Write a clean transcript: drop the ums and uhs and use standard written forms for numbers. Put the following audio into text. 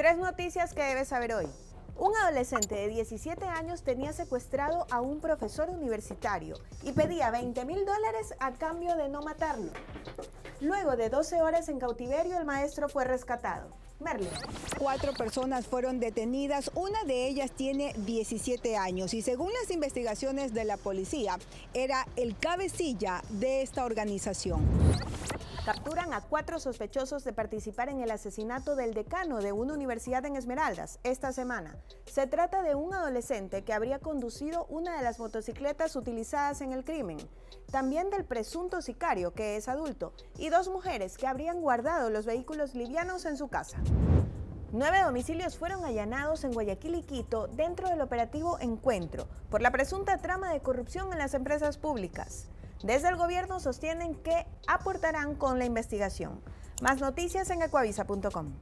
Tres noticias que debes saber hoy. Un adolescente de 17 años tenía secuestrado a un profesor universitario y pedía $20.000 a cambio de no matarlo. Luego de 12 horas en cautiverio, el maestro fue rescatado. Merle. 4 personas fueron detenidas, una de ellas tiene 17 años y según las investigaciones de la policía, era el cabecilla de esta organización. Capturan a 4 sospechosos de participar en el asesinato del decano de una universidad en Esmeraldas esta semana. Se trata de un adolescente que habría conducido una de las motocicletas utilizadas en el crimen, también del presunto sicario, que es adulto, y 2 mujeres que habrían guardado los vehículos livianos en su casa. 9 domicilios fueron allanados en Guayaquil y Quito dentro del operativo Encuentro por la presunta trama de corrupción en las empresas públicas. Desde el gobierno sostienen que aportarán con la investigación. Más noticias en ecuavisa.com.